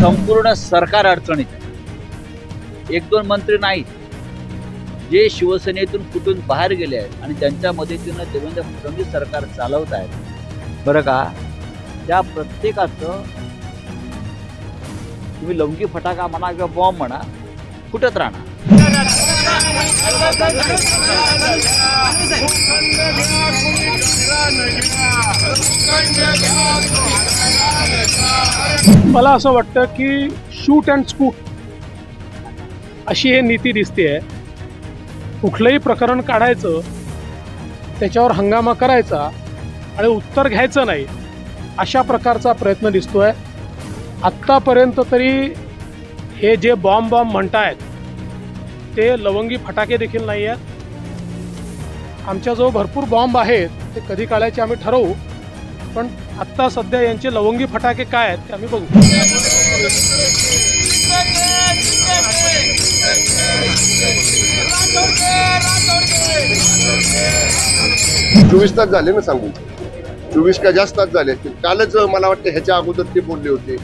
संपूर्ण सरकार अडचणीत आहे। एक दोन मंत्री नाही जे शिवसेनेतून फुटून बाहेर गेले आहेत आणि त्यांच्या मदतीने देवेंद्र फडणवीस सरकार चालवत आहेत, बरं का। त्या प्रत्येकाचं तुम्ही लवंगी फटाका म्हणा किंवा बॉम्ब म्हणा फुटत राहणार। मला असं वाटतं की शूट अँड स्कूट अशी ही नीती दिसते आहे। कुठलेही प्रकरण काढायचं, त्याच्यावर हंगामा करायचा आणि उत्तर घ्यायचं नाही, अशा प्रकारचा प्रयत्न दिसतोय। आत्तापर्यंत तरी हे जे बॉम्ब म्हणतायत ते लवंगी फटाके देखील नाही आहेत। आमच्याजवळ भरपूर बॉम्ब आहेत, ते कधी काढायचे आम्ही ठरवू, पण आत्ता सध्या यांचे लवंगी फटाके काय आहेत ते आम्ही बघू। 24 तास झाले ना सांगू, 24 का जास्त तास झाले असतील। कालच मला वाटतं ह्याच्या अगोदर ते बोलले होते,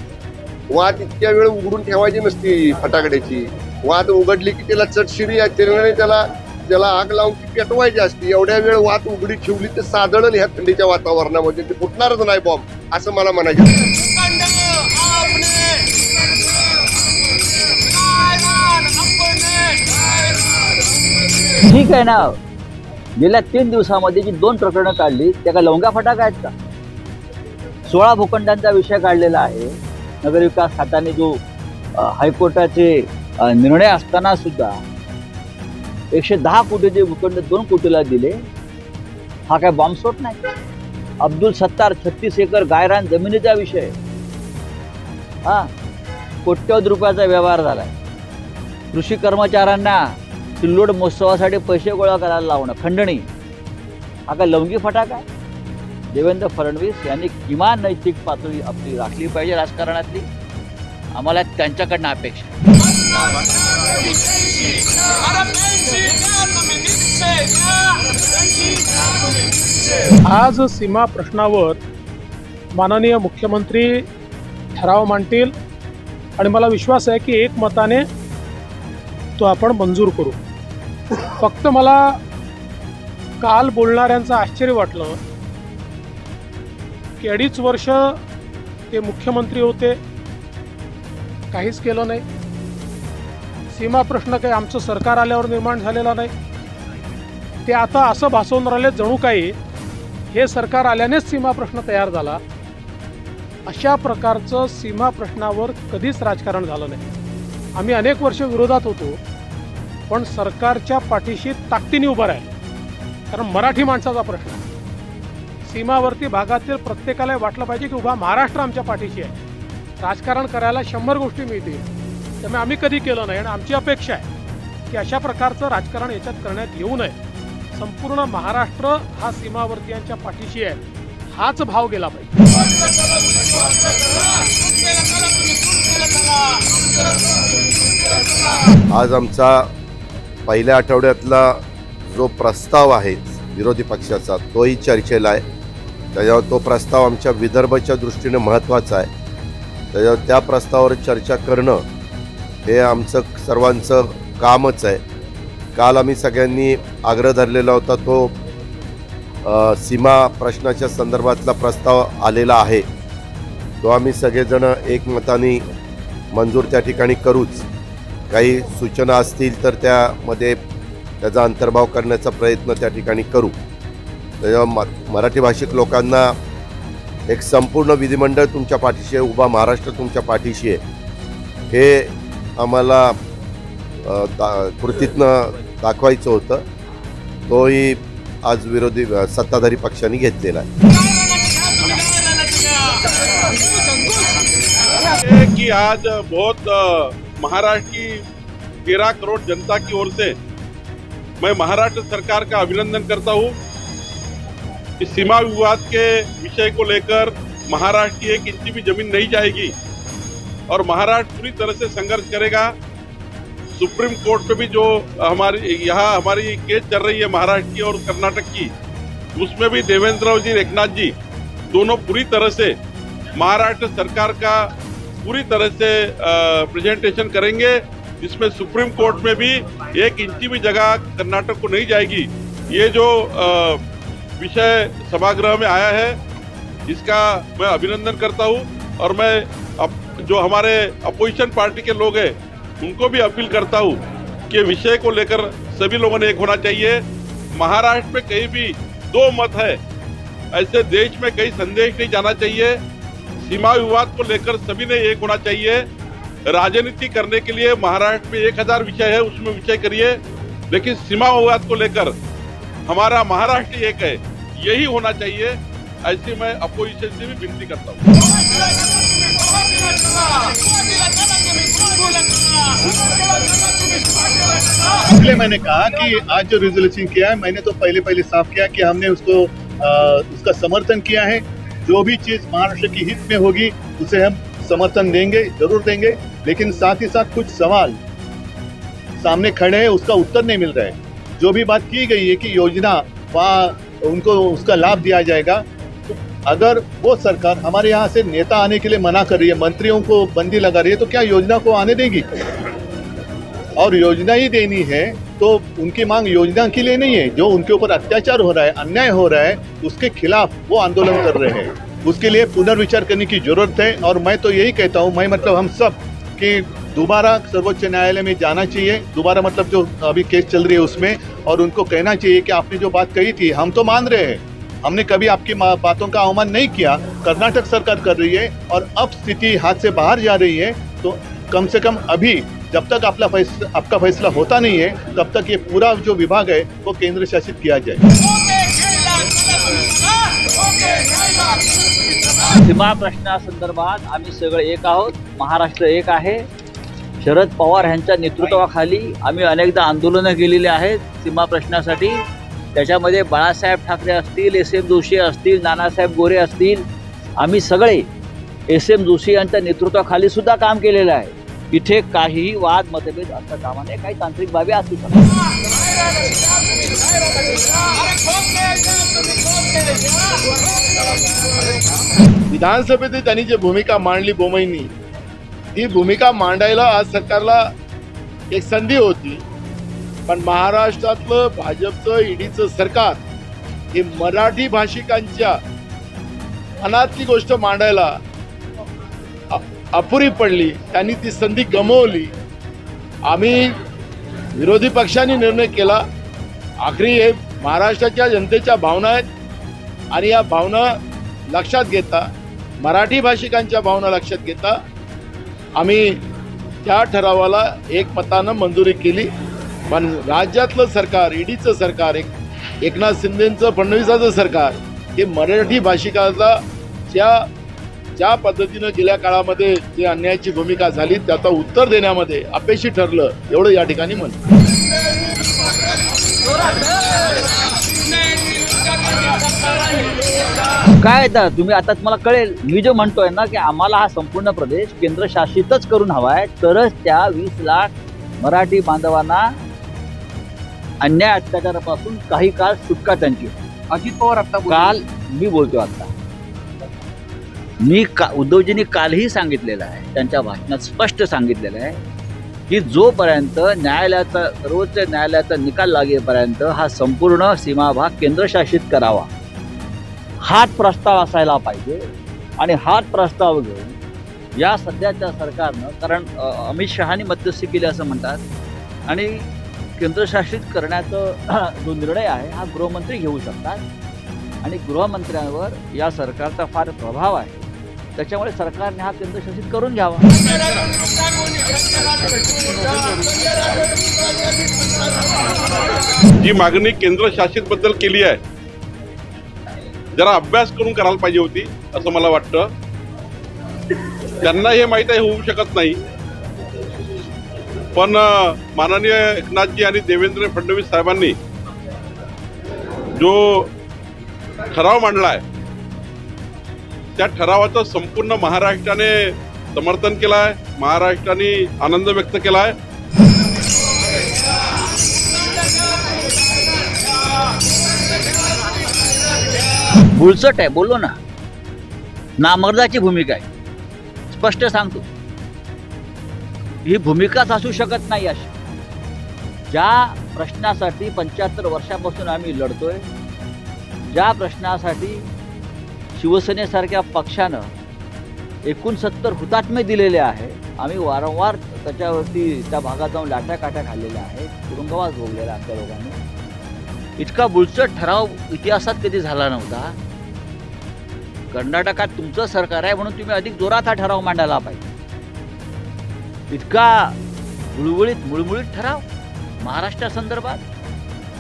वाद इतक्या वेळ उघडून ठेवायची नसती फटाकड्याची। वाद उघडली की त्याला चटशिरी चिरणाने त्याला आग लावून ती पेटवायची असते। एवढ्या वेळ वाद उघडी ठेवली तर साधारण ह्या थंडीच्या वातावरणामध्ये ते फुटणारच नाही बॉम्ब, असं मला म्हणायचं। ठीक आहे ना, गेल्या 3 दिवसामध्ये जी 2 प्रकरणं काढली त्या लवंगा फटाका आहेत का? 16 भूखंडांचा विषय काढलेला आहे। नगरविकास खात्याने जो हायकोर्टाचे निर्णय असताना सुद्धा 110 कोटीचे भूखंड 2 कोटीला दिले, हा काय बॉम्बस्फोट नाही? अब्दुल सत्तार 36 एकर गायरान जमिनीचा विषय, हा कोट्यवधी रुपयाचा व्यवहार झालाय। कृषी कर्मचाऱ्यांना सिल्लोड महोत्सवासाठी पैसे गोळा करायला लावणं, खंडणी, हा काय लवंगी फटाका? देवेंद्र फडणवीस यांनी किमान नैतिक पातळी आपली राखली पाहिजे राजकारणातली, आम्हाला त्यांच्याकडनं अपेक्षा आहे। आज सीमा प्रश्नावर माननीय मुख्यमंत्री ठराव मांडतील आणि मला विश्वास आहे की एकमताने तो आपण मंजूर करू। फक्त मला काल बोलणाऱ्यांचं आश्चर्य वाटलं की 2.5 वर्ष ते मुख्यमंत्री होते, काहीच केलं नाही। सीमा प्रश्न काही आमचं सरकार आल्यावर निर्माण झालेला नाही, ते आता असं भासवून राहिले जणू काही हे सरकार आल्यानेच सीमा प्रश्न तयार झाला। अशा प्रकारचं सीमा प्रश्नावर कधीच राजकारण झालं नाही। आम्ही अनेक वर्ष विरोधात होतो, पण सरकारच्या पाठीशी ताकदीने उभं राहिलं, कारण मराठी माणसाचा प्रश्न आहे। सीमावर्ती भागातील प्रत्येकाला वाटलं पाहिजे की उभा महाराष्ट्र आमच्या पाठीशी आहे, राजकारण करायला 100 गोष्टी मिळतील, त्यामुळे आम्ही कधी केलं नाही। आणि आमची अपेक्षा आहे की अशा प्रकारचं राजकारण याच्यात करण्यात येऊ नये। संपूर्ण महाराष्ट्र हा सीमावर्तीयांच्या पाठीशी आहे, हाच भाव गेला पाहिजे। आज आमचा पहिल्या आठवड्यातला जो प्रस्ताव आहे विरोधी पक्षाचा, तोही चर्चेला आहे। त्याच्यावर तो प्रस्ताव आमच्या विदर्भाच्या दृष्टीने महत्त्वाचा आहे, त्याच्यावर त्या प्रस्तावावर चर्चा करणं हे आमचं सर्वांचं कामच आहे। काल आम्ही सगळ्यांनी आग्रह धरलेला होता, तो सीमा प्रश्नाच्या संदर्भातला प्रस्ताव आलेला आहे, तो आम्ही सगळेजण एकमताने मंजूर त्या ठिकाणी करूच। काही सूचना असतील तर त्यामध्ये त्याचा अंतर्भाव करण्याचा प्रयत्न त्या ठिकाणी करू। त्याच्यावर मराठी भाषिक लोकांना एक संपूर्ण विधिमंडळ तुमच्या पाठीशी आहे, उभा महाराष्ट्र तुमच्या पाठीशी आहे, हे आम्हाला कृतीतनं दाखवायचं होतं, तोही आज विरोधी सत्ताधारी पक्षांनी घेतलेला आहे। की आज बहुत महाराष्ट्र की 13 करोड़ जनता की ओर से मैं महाराष्ट्र सरकार का अभिनंदन करता हूँ। इस सीमा विवाद के विषय को लेकर महाराष्ट्र की 1 इंच भी जमीन नहीं जाएगी और महाराष्ट्र पूरी तरह से संघर्ष करेगा। सुप्रीम कोर्ट पे भी जो हमारी यहाँ हमारी केस चल रही है महाराष्ट्र की और कर्नाटक की, उसमें भी देवेंद्र राव जी, एकनाथ जी दोनों पूरी तरह से महाराष्ट्र सरकार का पूरी तरह से प्रेजेंटेशन करेंगे, जिसमें सुप्रीम कोर्ट में भी एक इंची भी जगह कर्नाटक को नहीं जाएगी। ये जो विषय सभागृह में आया है, इसका मैं अभिनंदन करता हूँ और मैं जो हमारे अपोजिशन पार्टी के लोग हैं उनको भी अपील करता हूँ कि विषय को लेकर सभी लोगों ने एक होना चाहिए। महाराष्ट्र में कहीं भी दो मत है ऐसे देश में कहीं संदेश नहीं जाना चाहिए। सीमा विवाद को लेकर सभी ने एक होना चाहिए। राजनीति करने के लिए महाराष्ट्र में 1000 विषय है, उसमें विषय करिए, लेकिन सीमा विवाद को लेकर हमारा महाराष्ट्र एक है, यही होना चाहिए। ऐसे मैं अपोजिशन से भी विनती करता हूँ। इसलिए मैंने कहा कि आज जो रिजोल्यूशन किया है, मैंने तो पहले साफ किया कि हमने उसका समर्थन किया है। जो भी चीज महाराष्ट्र के हित में होगी उसे हम समर्थन देंगे, जरूर देंगे, लेकिन साथ ही साथ कुछ सवाल सामने खड़े हैं, उसका उत्तर नहीं मिल रहा है। जो भी बात की गई है कि योजना वहाँ उनको उसका लाभ दिया जाएगा, तो अगर वो सरकार हमारे यहाँ से नेता आने के लिए मना कर रही है, मंत्रियों को बंदी लगा रही है, तो क्या योजना को आने देगी? और योजना ही देनी है तो उनकी मांग योजना के लिए नहीं है। जो उनके ऊपर अत्याचार हो रहा है, अन्याय हो रहा है, उसके खिलाफ वो आंदोलन कर रहे हैं। उसके लिए पुनर्विचार करने की जरूरत है। और मैं तो यही कहता हूँ, मैं मतलब हम सब, कि दोबारा सर्वोच्च न्यायालय में जाना चाहिए, दोबारा मतलब जो अभी केस चल रही है उसमें, और उनको कहना चाहिए कि आपने जो बात कही थी हम तो मान रहे हैं, हमने कभी आपकी बातों का अवमान नहीं किया, कर्नाटक सरकार कर रही है और अब स्थिति हाथ से बाहर जा रही है, तो कम से कम अभी जब तक आपका फैसला होता नहीं है तब तक ये पूरा जो विभाग है वो केंद्र शासित किया जाए। सीमा प्रश्नासंदर्भात आम्ही सगळे एक आहोत, महाराष्ट्र एक आहे। शरद पवार यांच्या नेतृत्वाखाली आम्ही अनेकदा आंदोलनं केलेली आहेत सीमा प्रश्नासाठी। त्याच्यामध्ये बाळासाहेब ठाकरे असतील, SM जोशी असतील, नानासाहेब गोरे असतील, आम्ही सगळे SM जोशी यांच्या नेतृत्वाखाली सुद्धा काम केलेलं आहे। इथे काही वाद मतभेद असता कामा नये, काही तांत्रिक बाबी असू शकतात। विधानसभेत त्यांनी जी भूमिका मांडली बोमईंनी, ती भूमिका मांडायला आज सरकारला एक संधी होती, पण महाराष्ट्रातलं भाजपचं ईडीचं सरकार हे मराठी भाषिकांच्या अनाथली गोष्ट मांडायला अपुरी पडली, त्यांनी ती संधी गमावली। आम्ही विरोधी पक्षांनी निर्णय केला, आखरी हे महाराष्ट्राच्या जनतेच्या भावना आहेत आणि या भावना लक्षात घेता, मराठी भाषिकांच्या भावना लक्षात घेता आम्ही त्या ठरावाला एकमतानं मंजुरी केली। पण राज्यातलं सरकार, ईडीचं सरकार, एकनाथ शिंदेंचं फडणवीसांचं सरकार हे मराठी भाषिकांना ज्या पद्धतीने गेल्या काळामध्ये जे अन्यायाची भूमिका झाली त्याचा उत्तर देण्यामध्ये अपयशी ठरलं, एवढं या ठिकाणी म्हणतो। काय दा तुम्ही आता तुम्हाला कळेल, मी जो म्हणतोय ना की आम्हाला हा संपूर्ण प्रदेश केंद्र शासितच करून हवाय, तरच त्या 20 लाख मराठी बांधवांना अन्याय अत्याचारापासून काही काळ सुटका त्यांची। अजित पवार आता काल मी बोलतो, आता मी उद्धवजींनी कालही सांगितलेलं आहे, त्यांच्या भाषणात स्पष्ट सांगितलेलं आहे की जोपर्यंत न्यायालयाचा, सर्वोच्च न्यायालयाचा निकाल लागेपर्यंत हा संपूर्ण सीमा भाग केंद्रशासित करावा, हाच प्रस्ताव असायला पाहिजे। आणि हाच प्रस्ताव घेऊन या सध्याच्या सरकारनं, कारण अमित शहानी मध्यस्थी केली असं म्हणतात, आणि केंद्रशासित करण्याचा जो निर्णय आहे हा गृहमंत्री घेऊ शकतात, आणि गृहमंत्र्यांवर या सरकारचा फार प्रभाव आहे, त्याच्यामुळे सरकारने हा केंद्रशासित करून घ्यावा। जी मागणी केंद्रशासित बद्दल केली आहे जरा अभ्यास करून करायला पाहिजे होती असं मला वाटतं। त्यांना हे माहिती आहे होऊ शकत नाही, पण माननीय एकनाथजी आणि देवेंद्र फडणवीस साहेबांनी जो ठराव मांडला आहे त्या ठरावाचं संपूर्ण महाराष्ट्राने समर्थन केलं आहे, महाराष्ट्राने आनंद व्यक्त केला आहे। भुलसट है, बोलो ना, नामर्दाची भूमिका आहे, स्पष्ट सांगतो। ही भूमिकाच असू शकत नाही अशी, ज्या प्रश्नासाठी 75 वर्षापासून आम्ही लढतोय, ज्या प्रश्नासाठी शिवसेनेसारख्या पक्षानं 69 हुतात्मे दिलेले आहे, आम्ही वारंवार त्याच्यावरती त्या भागात जाऊन लाटाकाटा खाल्लेल्या आहेत, तुरुंगवास भोगलेला आमच्या लोकांनी। इतका बुलचट ठराव इतिहासात कधी झाला नव्हता। कर्नाटकात तुमचं सरकार आहे म्हणून तुम्ही अधिक जोरात हा ठराव मांडायला पाहिजे। इतका गुळगुळीत मुळमुळीत ठराव महाराष्ट्र संदर्भात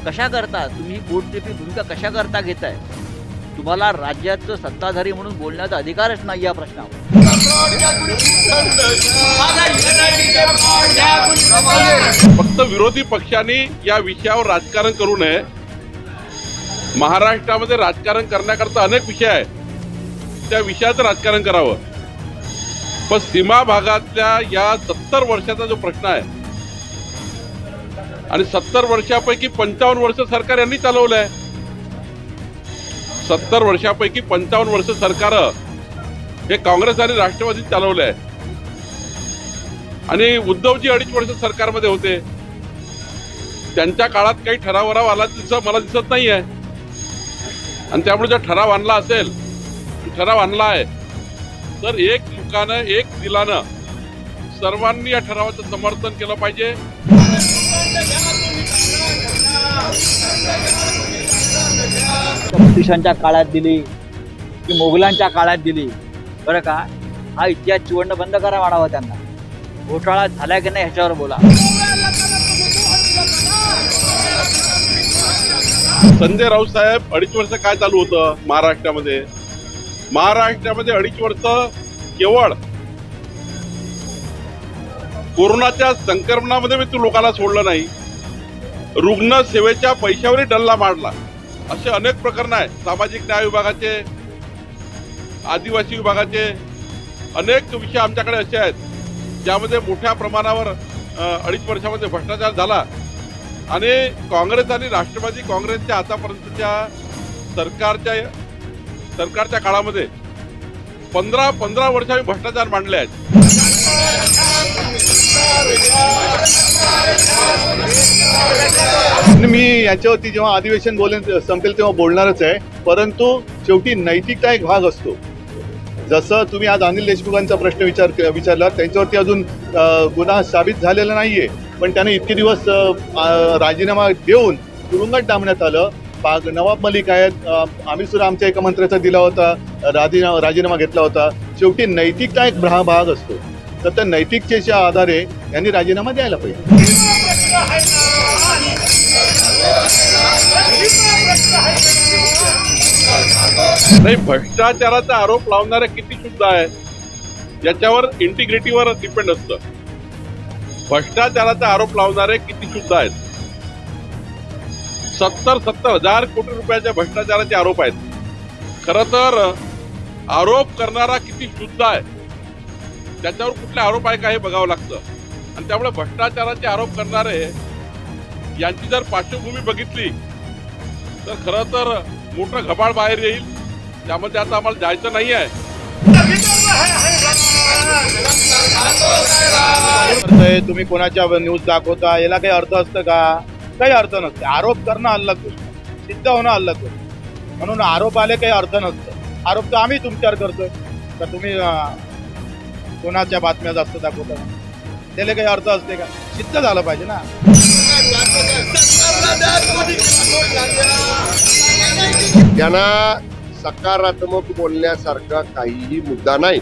कशा करता तुम्ही? बोटटेपी भूमिका कशा करता घेताय? तुम्हाला राज्याचं सत्ताधारी म्हणून बोलण्याचा अधिकारच नाही या प्रश्नावर। फक्त विरोधी पक्षांनी या विषयावर राजकारण करू नये। महाराष्ट्रामध्ये राजकारण करण्याकरता अनेक विषय आहेत, त्या विषयाचं राजकारण करावं। पण सीमा भागातल्या या 70 वर्षाचा जो प्रश्न आहे, आणि 70 वर्षापैकी 55 वर्ष सरकार यांनी चालवलंय। 70 वर्षापैकी 55 वर्ष सरकार हे काँग्रेस आणि राष्ट्रवादी चालवलंय, आणि उद्धवजी 2.5 वर्ष सरकारमध्ये होते, त्यांच्या काळात काही ठरावराव आला तसं मला दिसत नाही आहे। आणि त्यामुळे जो ठराव आणला असेल, ठराव आणला आहे तर एक लोकानं एक दिलानं सर्वांनी या ठरावाचं समर्थन केलं पाहिजे। ब्रिटिशांच्या काळात दिली की मोगलांच्या काळात दिली, बरं का, हा इतिहास चिवडणं बंद करा वाढावा। त्यांना घोटाळा झाला की नाही ह्याच्यावर बोला। संजय राऊत साहेब 2.5 वर्ष काय चालू होतं महाराष्ट्रामध्ये? महाराष्ट्रामध्ये 2.5 वर्ष केवळ कोरोनाच्या संक्रमणामध्ये मी लोकांना सोडलं नाही, रुग्ण सेवेच्या पैशावरही डल्ला मारला, असे अनेक प्रकरण आहेत। सामाजिक न्याय विभागाचे, आदिवासी विभागाचे अनेक विषय आमच्याकडे असे आहेत ज्यामध्ये मोठ्या प्रमाणावर 2.5 वर्षामध्ये भ्रष्टाचार झाला, आणि काँग्रेस आणि राष्ट्रवादी काँग्रेसच्या आतापर्यंतच्या सरकारच्या काळामध्ये 15 वर्ष आम्ही भ्रष्टाचार मांडले आहेत। मी याच्यावरती जेव्हा अधिवेशन संपेल तेव्हा बोलणारच आहे, परंतु शेवटी नैतिकता एक भाग असतो। जसं तुम्ही आज अनिल देशमुखांचा प्रश्न विचारला, त्यांच्यावरती अजून गुन्हा साबित झालेला नाहीये, पण त्याने इतके दिवस राजीनामा देऊन तुरुंगात डांबण्यात आलं। नवाब मलिक आहेत, आम्ही सुद्धा आमच्या एका मंत्र्याचा दिला होता, राजीनामा घेतला होता। शेवटी नैतिकता एक भाग असतो, तर त्या नैतिकतेच्या आधारे यांनी राजीनामा द्यायला पाहिजे। नाही, भ्रष्टाचाराचा आरोप लावणारे किती सुद्धा आहे याच्यावर इंटिग्रिटीवर डिपेंड असतं। भ्रष्टाचाराचा आरोप लावणारे किती सुद्धा आहेत, 70,000 कोटी रुपयाच्या भ्रष्टाचाराचे आरोप आहेत। खरं तर आरोप करणारा किती शुद्ध आहे त्याच्यावर कुठले आरोप आहे का हे बघावं लागतं। आणि त्यामुळे भ्रष्टाचाराचे आरोप करणारे यांची जर पार्श्वभूमी बघितली तर खरं तर मोठं घबाळ बाहेर येईल, त्यामध्ये आता आम्हाला जायचं नाही आहे। तुम्ही कोणाच्या न्यूज दाखवता याला काही अर्थ असतं का? काही अर्थ नसते। आरोप करणं अलग गोष्ट, सिद्ध होणं अलग गोष्ट, म्हणून आरोप आले काही अर्थ नसतं। आरोप तर आम्ही तुमच्यावर करतोय, तर तुम्ही कोणाच्या बातम्या जास्त दाखवता त्याला काही अर्थ असते का? सिद्ध झालं पाहिजे ना। त्यांना सकारात्मक बोलण्यासारखा काहीही मुद्दा नाही।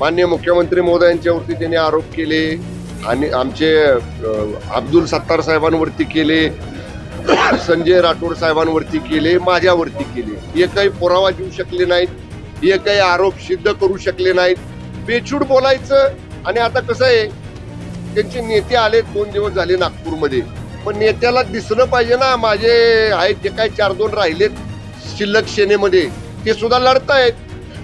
माननीय मुख्यमंत्री महोदयांच्यावरती त्यांनी आरोप केले, आणि आमचे अब्दुल सत्तार साहेबांवरती केले, संजय राठोड साहेबांवरती केले, माझ्यावरती केले। हे काही पुरावा देऊ शकले नाहीत, हे काही आरोप सिद्ध करू शकले नाहीत। बेछूट बोलायचं। आणि आता कसं आहे, त्यांचे नेते आले, 2 दिवस झाले नागपूरमध्ये, पण नेत्याला दिसलं पाहिजे ना। माझे आहेत जे काही 4-2 राहिलेत शिल्लक सेनेमध्ये, ते सुद्धा लढतायत।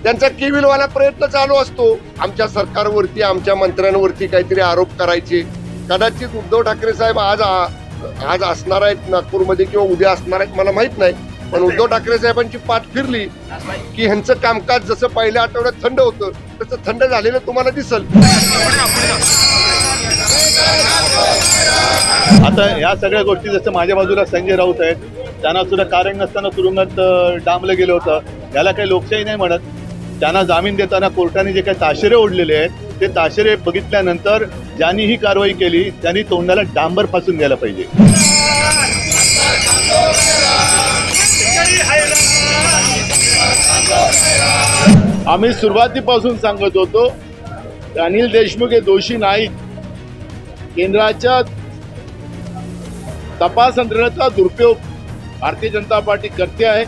त्यांचा केविलवाला प्रयत्न चालू असतो आमच्या सरकारवरती, आमच्या मंत्र्यांवरती काहीतरी आरोप करायचे। कदाचित उद्धव ठाकरे साहेब आज असणार आहेत नागपूरमध्ये किंवा उद्या असणार आहेत, मला माहीत नाही, पण उद्धव ठाकरे साहेबांची पाठ फिरली की ह्यांचं कामकाज जसं पहिल्या आठवड्यात थंड होतं तसं थंड झालेलं तुम्हाला दिसेल। आता या सगळ्या गोष्टी जसं माझ्या बाजूला संजय राऊत आहेत, त्यांना सुद्धा कारण नसताना तुरुंगात डांबलं गेलं होतं, याला काही लोकशाही नाही म्हणत। त्यांना जामीन देताना कोर्टाने जे काही ताशेरे ओढलेले आहेत ते ताशेरे बघितल्यानंतर ज्यांनी ही कारवाई केली त्यांनी तोंडाला डांबर फासून द्यायला पाहिजे। आम्ही सुरुवातीपासून सांगत होतो अनिल देशमुख हे दोषी नाहीत, केंद्राच्या तपास यंत्रणेचा दुरुपयोग भारतीय जनता पार्टी करते आहे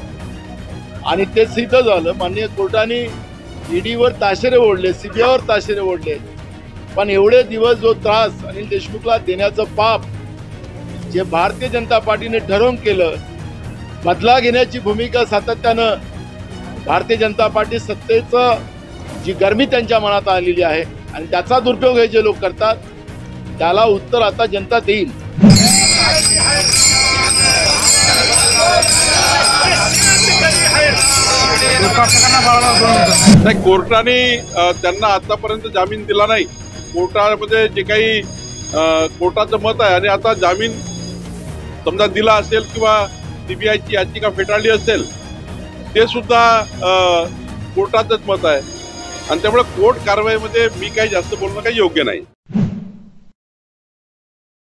आणि ते सिद्ध झालं। माननीय कोर्टाने ईडीवर ताशेरे ओढले, सीबीआयवर ताशेरे ओढले, पण एवढे दिवस जो त्रास अनिल देशमुखला देण्याचं पाप जे भारतीय जनता पार्टीने ठरवून केलं, बदला घेण्याची भूमिका सातत्यानं भारतीय जनता पार्टी सत्तेचं जी गरमी त्यांच्या मनात आलेली आहे आणि त्याचा दुरुपयोग हे जे लोक करतात त्याला उत्तर आता जनता देईल। नाही, कोर्टाने त्यांना आतापर्यंत जामीन दिला नाही, कोर्टामध्ये जे काही कोर्टाचं मत आहे आणि आता जामीन समजा दिला असेल किंवा सीबीआयची याचिका फेटाळली असेल ते सुद्धा कोर्टाचंच मत आहे आणि त्यामुळे कोर्ट कारवाईमध्ये मी काही जास्त बोलणं काही योग्य नाही।